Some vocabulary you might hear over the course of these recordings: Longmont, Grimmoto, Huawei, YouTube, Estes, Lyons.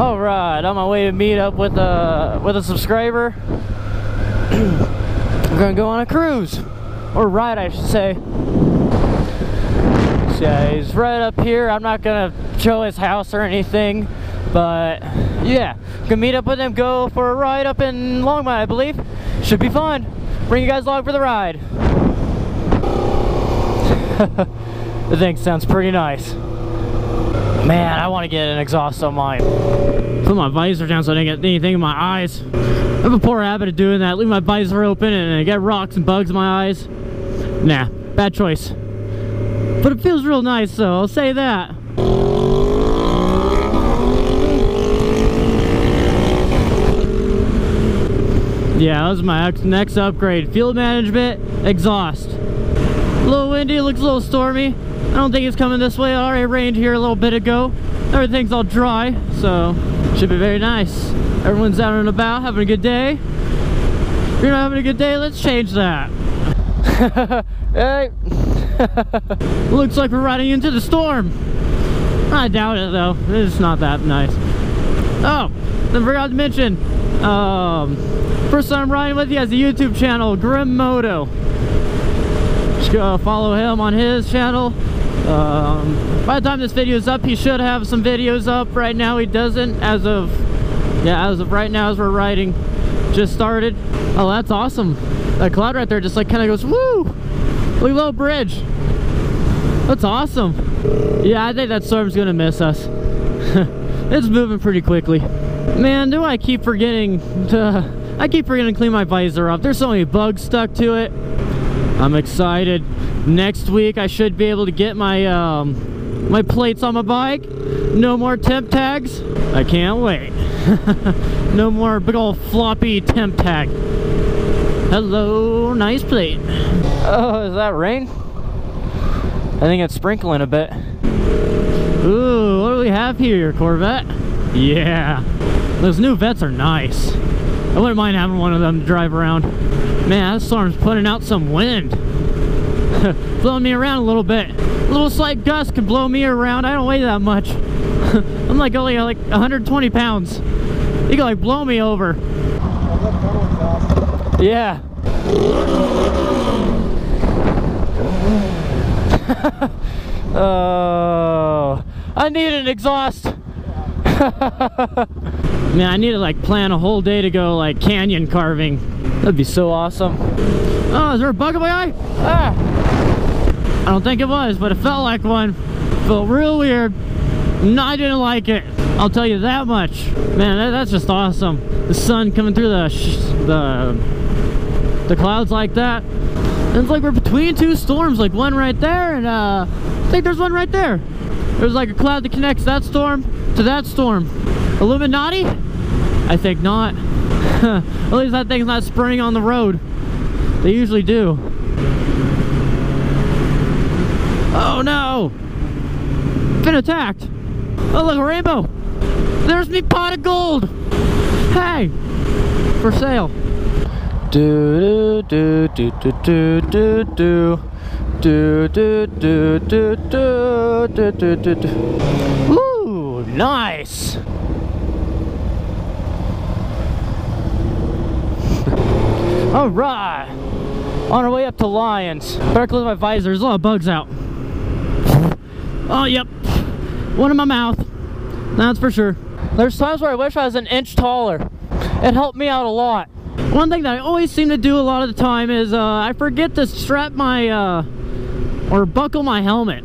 All right, on my way to meet up with a subscriber. We're gonna go on a cruise, or ride, I should say. Yeah, he's right up here. I'm not gonna show his house or anything, but yeah, gonna meet up with him, go for a ride up in Longmont, I believe. Should be fun. Bring you guys along for the ride. The thing sounds pretty nice. Man, I want to get an exhaust on mine. Put my visor down so I didn't get anything in my eyes. I have a poor habit of doing that. Leave my visor open and I get rocks and bugs in my eyes. Nah, bad choice. But it feels real nice though, I'll say that. Yeah, that was my next upgrade. Fuel management, exhaust. A little windy, looks a little stormy. I don't think it's coming this way. It already rained here a little bit ago. Everything's all dry, so should be very nice. Everyone's out and about, having a good day. If you're not having a good day, let's change that. Hey. Looks like we're riding into the storm. I doubt it though. It's not that nice. Oh, I forgot to mention, person I'm riding with, he has a YouTube channel, Grimmoto. Just go follow him on his channel. By the time this video is up, he should have some videos up. Right now he doesn't, as of right now, as we're riding. Just started. Oh, that's awesome. That cloud right there just like kind of goes woo. Look at the little bridge. That's awesome. Yeah, I think that storm's gonna miss us. It's moving pretty quickly. Man, do I keep forgetting to... I keep forgetting to clean my visor up. There's so many bugs stuck to it. I'm excited. Next week, I should be able to get my, my plates on my bike. No more temp tags. I can't wait. No more big old floppy temp tag. Hello, nice plate. Oh, is that rain? I think it's sprinkling a bit. Ooh, what do we have here, Corvette? Yeah, those new Vets are nice. I wouldn't mind having one of them to drive around. Man, that storm's putting out some wind. Blowing me around a little bit. A little slight gust can blow me around. I don't weigh that much. I'm like only like 120 pounds. You can like blow me over. Yeah. Oh, I need an exhaust. Man, I need to like plan a whole day to go like canyon carving. That'd be so awesome. Oh, is there a bug in my eye? Ah. I don't think it was, but it felt like one. Felt real weird. No, I didn't like it. I'll tell you that much. Man, that's just awesome. The sun coming through the clouds like that. It's like we're between two storms, like one right there, and I think there's one right there. There's like a cloud that connects that storm to that storm. Illuminati? I think not. At least that thing's not spraying on the road. They usually do. Oh no! Been attacked. Oh look, a rainbow! There's me pot of gold! Hey! For sale. Do do do do do do do do do do do do do do do. Ooh, nice. All right, on our way up to Lyons. Better close my visor. There's a lot of bugs out. Oh, yep, one in my mouth. That's for sure. There's times where I wish I was an inch taller. It helped me out a lot. One thing that I always seem to do a lot of the time is I forget to strap my or buckle my helmet.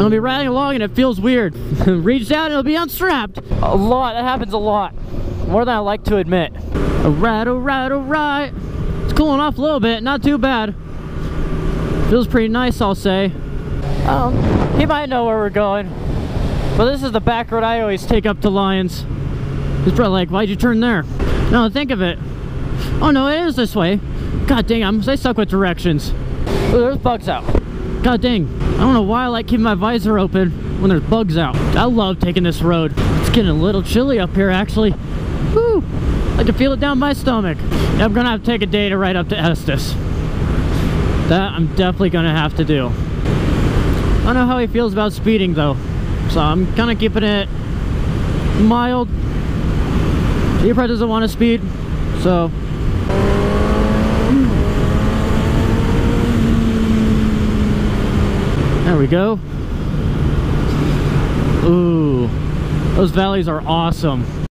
I'll be riding along and it feels weird. Reach down and it'll be unstrapped. A lot, that happens a lot. More than I like to admit. Alright, alright, alright. It's cooling off a little bit, not too bad. Feels pretty nice, I'll say. He might know where we're going. But this is the back road I always take up to Lyons. He's probably like, why'd you turn there? No, think of it. Oh no, it is this way. God dang, I suck with directions. Ooh, there's bugs out. God dang, I don't know why I like keeping my visor open when there's bugs out. I love taking this road. It's getting a little chilly up here actually. Whew, I can feel it down my stomach. I'm gonna have to take a day to ride up to Estes. That I'm definitely gonna have to do. I don't know how he feels about speeding though. So I'm kinda keeping it mild. He probably doesn't want to speed, so. There we go. Ooh, those valleys are awesome.